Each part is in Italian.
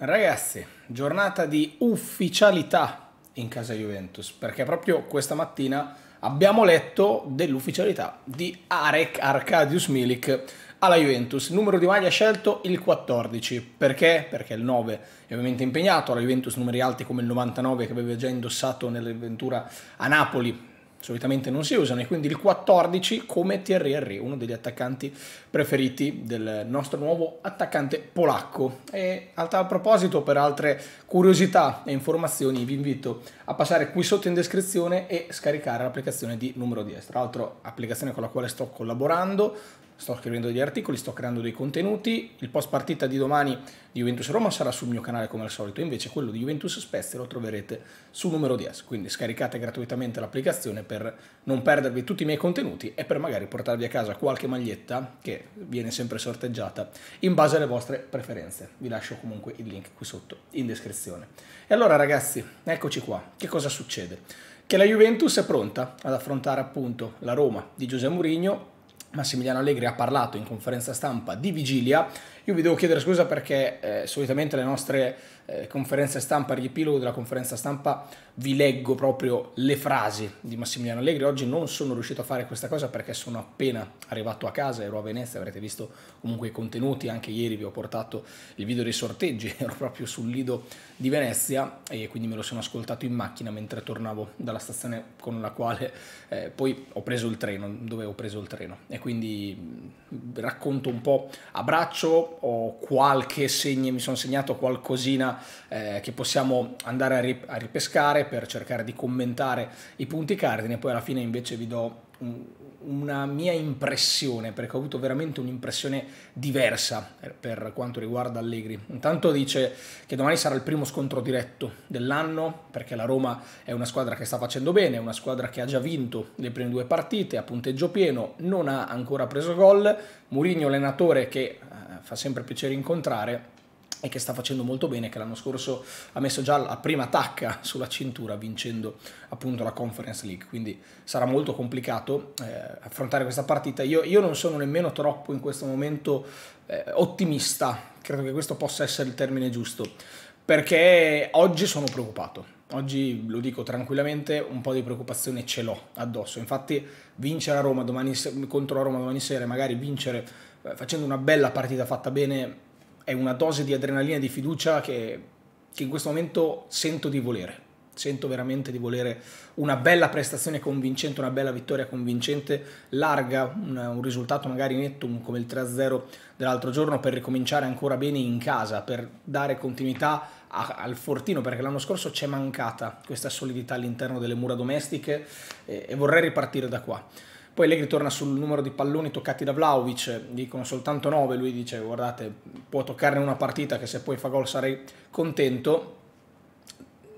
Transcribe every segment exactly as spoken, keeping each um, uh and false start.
Ragazzi, giornata di ufficialità in casa Juventus, perché proprio questa mattina abbiamo letto dell'ufficialità di Arek Arkadiusz Milik alla Juventus. Numero di maglia scelto il quattordici, perché? Perché il nove è ovviamente impegnato, alla Juventus numeri alti come il novantanove che aveva già indossato nell'avventura a Napoli solitamente non si usano, e quindi il quattordici come Thierry Henry, uno degli attaccanti preferiti del nostro nuovo attaccante polacco. E a tal proposito, per altre curiosità e informazioni vi invito a passare qui sotto in descrizione e scaricare l'applicazione di Numero Diez, tra l'altro applicazione con la quale sto collaborando, sto scrivendo degli articoli, sto creando dei contenuti. Il post partita di domani di Juventus Roma sarà sul mio canale come al solito, invece quello di Juventus Spezia lo troverete su Numero Diez, quindi scaricate gratuitamente l'applicazione per non perdervi tutti i miei contenuti e per magari portarvi a casa qualche maglietta che viene sempre sorteggiata in base alle vostre preferenze. Vi lascio comunque il link qui sotto in descrizione. E allora ragazzi, eccoci qua. Che cosa succede? Che la Juventus è pronta ad affrontare appunto la Roma di Giuseppe Mourinho. Massimiliano Allegri ha parlato in conferenza stampa di vigilia. Io vi devo chiedere scusa perché eh, solitamente le nostre eh, conferenze stampa, il riepilogo della conferenza stampa, vi leggo proprio le frasi di Massimiliano Allegri. Oggi non sono riuscito a fare questa cosa perché sono appena arrivato a casa, ero a Venezia, avrete visto comunque i contenuti, anche ieri vi ho portato il video dei sorteggi, ero proprio sul lido di Venezia e quindi me lo sono ascoltato in macchina mentre tornavo dalla stazione con la quale eh, poi ho preso il treno, dove ho preso il treno. E quindi racconto un po' a braccio, ho qualche segno, mi sono segnato qualcosina eh, che possiamo andare a, rip a ripescare per cercare di commentare i punti cardine. Poi alla fine invece vi do un, una mia impressione, perché ho avuto veramente un'impressione diversa per, per quanto riguarda Allegri. Intanto dice che domani sarà il primo scontro diretto dell'anno, perché la Roma è una squadra che sta facendo bene, è una squadra che ha già vinto le prime due partite a punteggio pieno, non ha ancora preso gol. Mourinho, allenatore che eh, fa sempre piacere incontrare e che sta facendo molto bene, che l'anno scorso ha messo già la prima tacca sulla cintura vincendo appunto la Conference League, quindi sarà molto complicato eh, affrontare questa partita. Io, io non sono nemmeno troppo in questo momento eh, ottimista, credo che questo possa essere il termine giusto, perché oggi sono preoccupato. Oggi, lo dico tranquillamente, un po' di preoccupazione ce l'ho addosso. Infatti vincere a Roma domani, contro la Roma domani sera, e magari vincere eh, facendo una bella partita fatta bene, è una dose di adrenalina e di fiducia che, che in questo momento sento di volere. Sento veramente di volere una bella prestazione convincente, una bella vittoria convincente, larga, un, un risultato magari netto come il tre a zero dell'altro giorno, per ricominciare ancora bene in casa, per dare continuità a, al fortino, perché l'anno scorso c'è mancata questa solidità all'interno delle mura domestiche e, e vorrei ripartire da qua. Poi Allegri torna sul numero di palloni toccati da Vlahovic, dicono soltanto nove, lui dice guardate, può toccarne una partita che se poi fa gol sarei contento.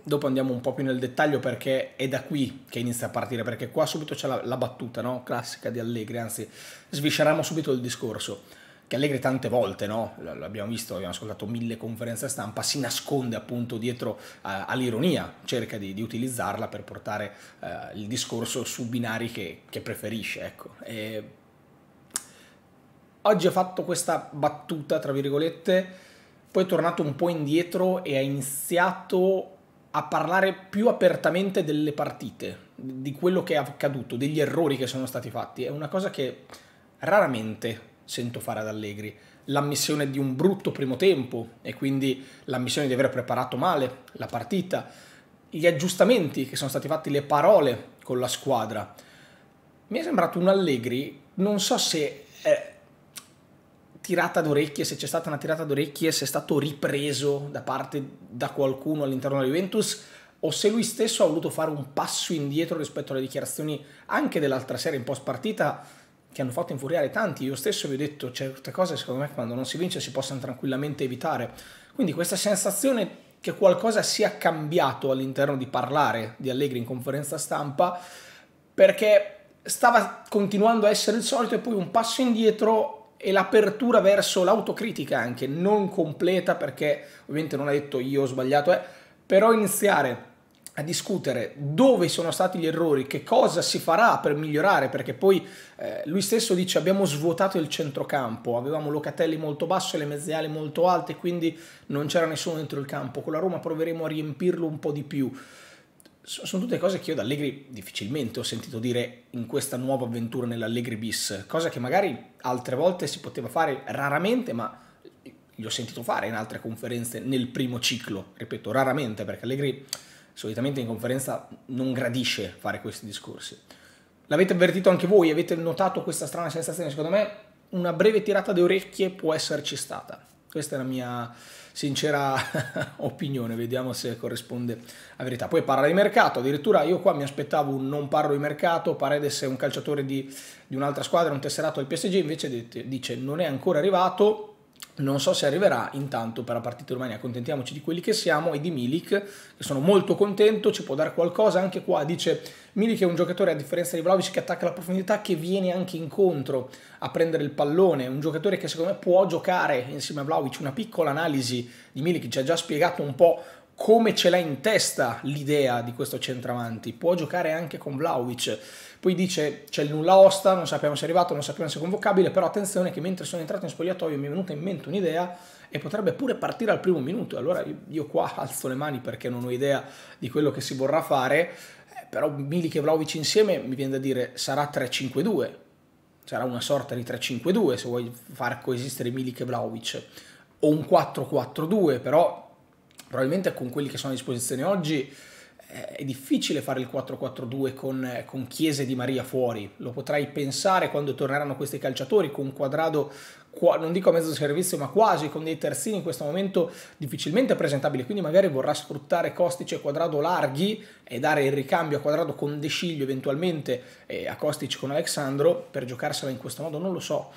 Dopo andiamo un po' più nel dettaglio perché è da qui che inizia a partire, perché qua subito c'è la, la battuta, no? Classica di Allegri, anzi svisceriamo subito il discorso, che Allegri tante volte, no? L'abbiamo visto, abbiamo ascoltato mille conferenze stampa, si nasconde appunto dietro uh, all'ironia, cerca di, di utilizzarla per portare uh, il discorso su binari che, che preferisce, ecco. E oggi ho fatto questa battuta, tra virgolette, poi è tornato un po' indietro e ha iniziato a parlare più apertamente delle partite, di quello che è accaduto, degli errori che sono stati fatti. È una cosa che raramente sento fare ad Allegri, l'ammissione di un brutto primo tempo e quindi l'ammissione di aver preparato male la partita, gli aggiustamenti che sono stati fatti, le parole con la squadra. Mi è sembrato un Allegri, non so se è tirata d'orecchie, se c'è stata una tirata d'orecchie, se è stato ripreso da parte da qualcuno all'interno della Juventus, o se lui stesso ha voluto fare un passo indietro rispetto alle dichiarazioni anche dell'altra sera in post partita, che hanno fatto infuriare tanti. Io stesso vi ho detto, certe cose secondo me quando non si vince si possono tranquillamente evitare. Quindi questa sensazione che qualcosa sia cambiato all'interno di parlare di Allegri in conferenza stampa, perché stava continuando a essere il solito e poi un passo indietro e l'apertura verso l'autocritica anche non completa, perché ovviamente non ha detto io ho sbagliato, eh, però iniziare a discutere dove sono stati gli errori, che cosa si farà per migliorare, perché poi eh, lui stesso dice abbiamo svuotato il centrocampo, avevamo Locatelli molto basso e le mezze ali molto alte, quindi non c'era nessuno dentro il campo, con la Roma proveremo a riempirlo un po' di più. Sono tutte cose che io da Allegri difficilmente ho sentito dire in questa nuova avventura nell'Allegri bis, cosa che magari altre volte si poteva fare, raramente, ma gli ho sentito fare in altre conferenze nel primo ciclo, ripeto raramente perché Allegri solitamente in conferenza non gradisce fare questi discorsi. L'avete avvertito anche voi? Avete notato questa strana sensazione? Secondo me una breve tirata di orecchie può esserci stata. Questa è la mia sincera opinione, vediamo se corrisponde a verità. Poi parla di mercato, addirittura io qua mi aspettavo un non parlo di mercato, Paredes è un calciatore di, di un'altra squadra, un tesserato del P S G, invece dice non è ancora arrivato, non so se arriverà, intanto per la partita domani accontentiamoci di quelli che siamo e di Milik, che sono molto contento, ci può dare qualcosa. Anche qua dice Milik è un giocatore, a differenza di Vlahovic, che attacca la profondità, che viene anche incontro a prendere il pallone, un giocatore che secondo me può giocare insieme a Vlahovic. Una piccola analisi di Milik ci ha già spiegato un po' come ce l'ha in testa l'idea di questo centravanti, può giocare anche con Vlahovic. Poi dice c'è il nulla osta, non sappiamo se è arrivato, non sappiamo se è convocabile, però attenzione che mentre sono entrato in spogliatoio mi è venuta in mente un'idea e potrebbe pure partire al primo minuto. Allora io qua alzo le mani perché non ho idea di quello che si vorrà fare, però Milik e Vlahovic insieme mi viene da dire sarà tre cinque due, sarà una sorta di tre cinque due se vuoi far coesistere Milik e Vlahovic, o un quattro quattro due, però probabilmente con quelli che sono a disposizione oggi eh, è difficile fare il quattro quattro due con, eh, con Chiesa e Di Maria fuori. Lo potrai pensare quando torneranno questi calciatori, con Cuadrado, qua, non dico a mezzo servizio, ma quasi, con dei terzini in questo momento difficilmente presentabili. Quindi magari vorrà sfruttare Kostić e Cuadrado larghi e dare il ricambio a Cuadrado con De Sciglio eventualmente e a Kostić con Alexandro per giocarsela in questo modo, non lo so.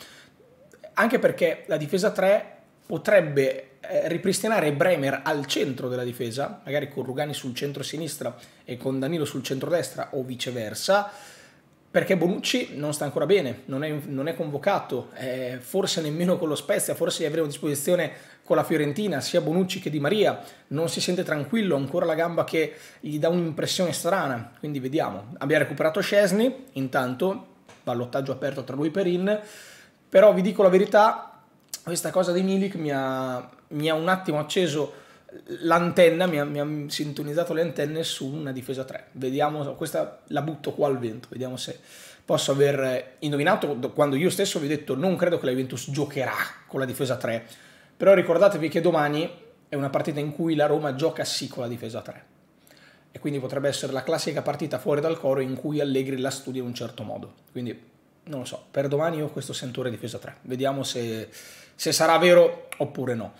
Anche perché la difesa tre potrebbe ripristinare Bremer al centro della difesa, magari con Rugani sul centro-sinistra e con Danilo sul centro-destra o viceversa, perché Bonucci non sta ancora bene, non è, non è convocato, eh, forse nemmeno con lo Spezia, forse li avremo a disposizione con la Fiorentina, sia Bonucci che Di Maria, non si sente tranquillo, ancora la gamba che gli dà un'impressione strana, quindi vediamo. Abbiamo recuperato Szczesny, intanto ballottaggio aperto tra lui e Perin, però vi dico la verità, questa cosa di Milik mi ha, mi ha un attimo acceso l'antenna, mi, mi ha sintonizzato le antenne su una difesa tre. Vediamo, questa la butto qua al vento, vediamo se posso aver indovinato, quando io stesso vi ho detto non credo che la Juventus giocherà con la difesa tre, però ricordatevi che domani è una partita in cui la Roma gioca sì con la difesa tre e quindi potrebbe essere la classica partita fuori dal coro in cui Allegri la studia in un certo modo, quindi non lo so, per domani io ho questo sentore difesa tre, vediamo se, se sarà vero oppure no.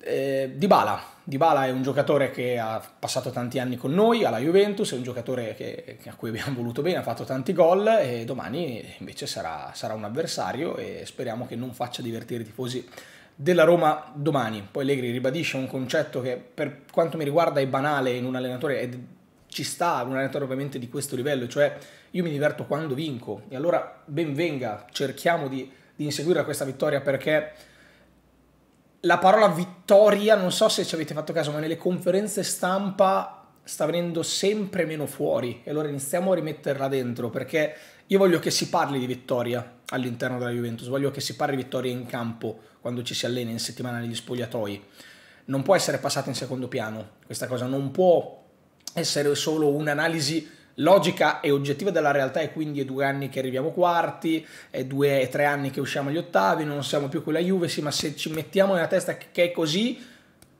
Eh, Dybala. Dybala è un giocatore che ha passato tanti anni con noi alla Juventus, è un giocatore che, a cui abbiamo voluto bene, ha fatto tanti gol e domani invece sarà, sarà un avversario e speriamo che non faccia divertire i tifosi della Roma domani. Poi Allegri ribadisce un concetto che per quanto mi riguarda è banale in un allenatore, è ci sta un allenatore ovviamente di questo livello, cioè io mi diverto quando vinco e allora ben venga, cerchiamo di, di inseguire questa vittoria, perché la parola vittoria, non so se ci avete fatto caso, ma nelle conferenze stampa sta venendo sempre meno fuori e allora iniziamo a rimetterla dentro, perché io voglio che si parli di vittoria all'interno della Juventus, voglio che si parli di vittoria in campo quando ci si allena in settimana negli spogliatoi, non può essere passata in secondo piano questa cosa, non può essere solo un'analisi logica e oggettiva della realtà e quindi è due anni che arriviamo quarti, è due e tre anni che usciamo agli ottavi, non siamo più quella Juve, sì, ma se ci mettiamo nella testa che è così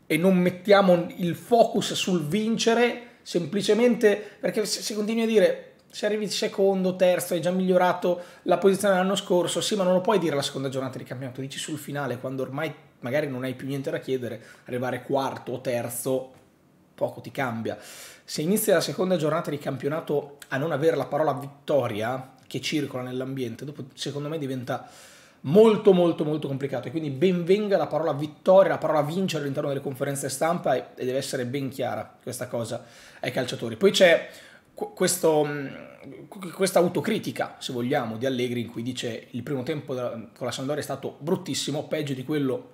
e non mettiamo il focus sul vincere, semplicemente perché se, se continui a dire se arrivi secondo, terzo, hai già migliorato la posizione dell'anno scorso, sì ma non lo puoi dire la seconda giornata di campionato, dici sul finale quando ormai magari non hai più niente da chiedere, arrivare quarto o terzo poco ti cambia. Se inizia la seconda giornata di campionato a non avere la parola vittoria che circola nell'ambiente, dopo secondo me diventa molto molto molto complicato e quindi ben venga la parola vittoria, la parola vincere all'interno delle conferenze stampa e deve essere ben chiara questa cosa ai calciatori. Poi c'è questo, questa autocritica, se vogliamo, di Allegri in cui dice il primo tempo con la Sampdoria è stato bruttissimo, peggio di quello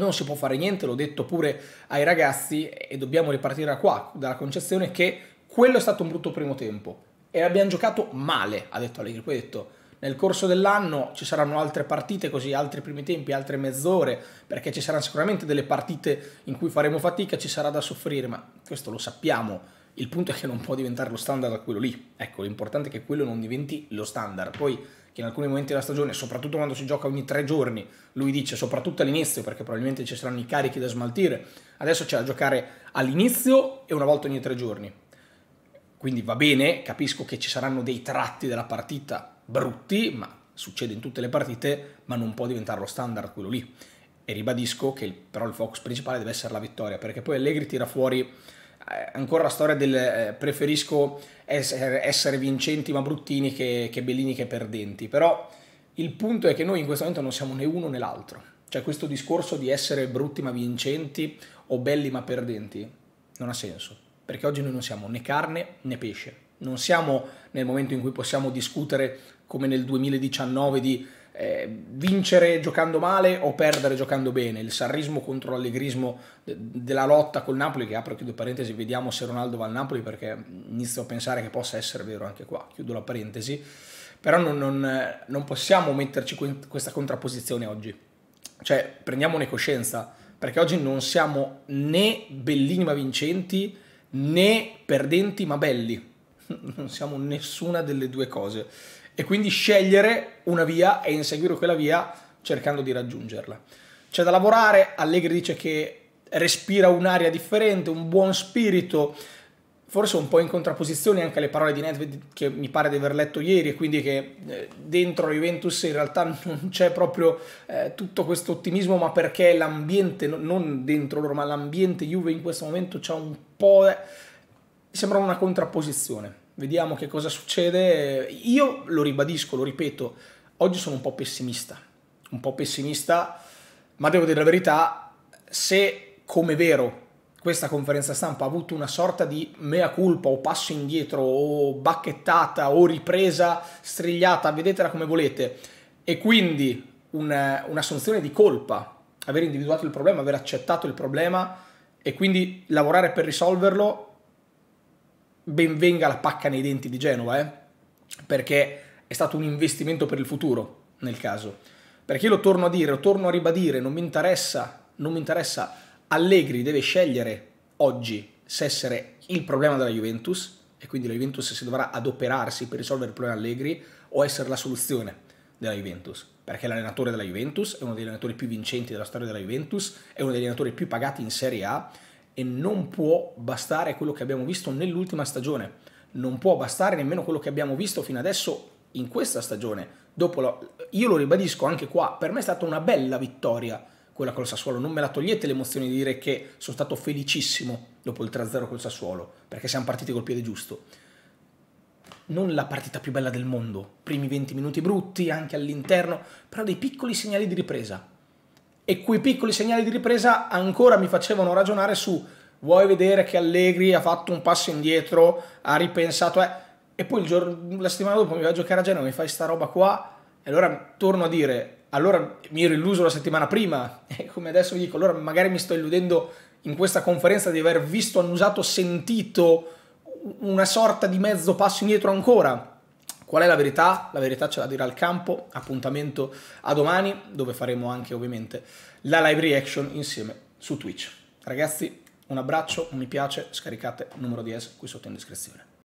non si può fare niente, l'ho detto pure ai ragazzi, e dobbiamo ripartire da qua, dalla concessione che quello è stato un brutto primo tempo e abbiamo giocato male, ha detto Allegri. Poi ha detto nel corso dell'anno ci saranno altre partite così, altri primi tempi, altre mezz'ore, perché ci saranno sicuramente delle partite in cui faremo fatica, ci sarà da soffrire, ma questo lo sappiamo. Il punto è che non può diventare lo standard quello lì. Ecco, l'importante è che quello non diventi lo standard. Poi che in alcuni momenti della stagione, soprattutto quando si gioca ogni tre giorni, lui dice, soprattutto all'inizio, perché probabilmente ci saranno i carichi da smaltire, adesso c'è da giocare all'inizio e una volta ogni tre giorni. Quindi va bene, capisco che ci saranno dei tratti della partita brutti, ma succede in tutte le partite, ma non può diventare lo standard quello lì. E ribadisco che però il focus principale deve essere la vittoria, perché poi Allegri tira fuori ancora la storia del eh, preferisco essere, essere vincenti ma bruttini che, che bellini che perdenti. Però il punto è che noi in questo momento non siamo né uno né l'altro, cioè questo discorso di essere brutti ma vincenti o belli ma perdenti non ha senso, perché oggi noi non siamo né carne né pesce, non siamo nel momento in cui possiamo discutere come nel duemiladiciannove di Eh, vincere giocando male o perdere giocando bene, il sarrismo contro l'allegrismo de della lotta col Napoli, che apro e chiudo parentesi, vediamo se Ronaldo va al Napoli, perché inizio a pensare che possa essere vero anche qua, chiudo la parentesi, però non, non, non possiamo metterci questa contrapposizione oggi, cioè prendiamone coscienza, perché oggi non siamo né bellini ma vincenti né perdenti ma belli, non siamo nessuna delle due cose. E quindi scegliere una via e inseguire quella via cercando di raggiungerla. C'è da lavorare, Allegri dice che respira un'aria differente, un buon spirito, forse un po' in contrapposizione anche alle parole di Nedved che mi pare di aver letto ieri, e quindi che dentro Juventus in realtà non c'è proprio eh, tutto questo ottimismo, ma perché l'ambiente, non dentro loro, ma l'ambiente Juve in questo momento c'è un po'... Eh, sembra una contrapposizione. Vediamo che cosa succede. Io lo ribadisco, lo ripeto, oggi sono un po' pessimista, un po' pessimista, ma devo dire la verità, se come vero questa conferenza stampa ha avuto una sorta di mea culpa o passo indietro o bacchettata o ripresa strigliata, vedetela come volete, e quindi un'assunzione di colpa, aver individuato il problema, aver accettato il problema e quindi lavorare per risolverlo, ben venga la pacca nei denti di Genova, eh? Perché è stato un investimento per il futuro nel caso, perché io lo torno a dire, lo torno a ribadire, non mi interessa, non mi interessa. Allegri deve scegliere oggi se essere il problema della Juventus, e quindi la Juventus si dovrà adoperarsi per risolvere il problema Allegri, o essere la soluzione della Juventus, perché è l'allenatore della Juventus, è uno degli allenatori più vincenti della storia della Juventus, è uno degli allenatori più pagati in Serie A, e non può bastare quello che abbiamo visto nell'ultima stagione, non può bastare nemmeno quello che abbiamo visto fino adesso in questa stagione. Dopo lo, io lo ribadisco anche qua, per me è stata una bella vittoria quella col Sassuolo, non me la togliete l'emozione di dire che sono stato felicissimo dopo il tre a zero col Sassuolo, perché siamo partiti col piede giusto. Non la partita più bella del mondo, primi venti minuti brutti anche all'interno, però dei piccoli segnali di ripresa. E quei piccoli segnali di ripresa ancora mi facevano ragionare su, vuoi vedere che Allegri ha fatto un passo indietro, ha ripensato, eh? E poi il giorno, la settimana dopo mi va a giocare a Genova, mi fai sta roba qua, e allora torno a dire, allora mi ero illuso la settimana prima, e come adesso vi dico, allora magari mi sto illudendo in questa conferenza di aver visto, annusato, sentito una sorta di mezzo passo indietro ancora. Qual è la verità? La verità ce la dirà il campo. Appuntamento a domani, dove faremo anche ovviamente la live reaction insieme su Twitch. Ragazzi, un abbraccio, un mi piace, scaricate Numero Diez qui sotto in descrizione.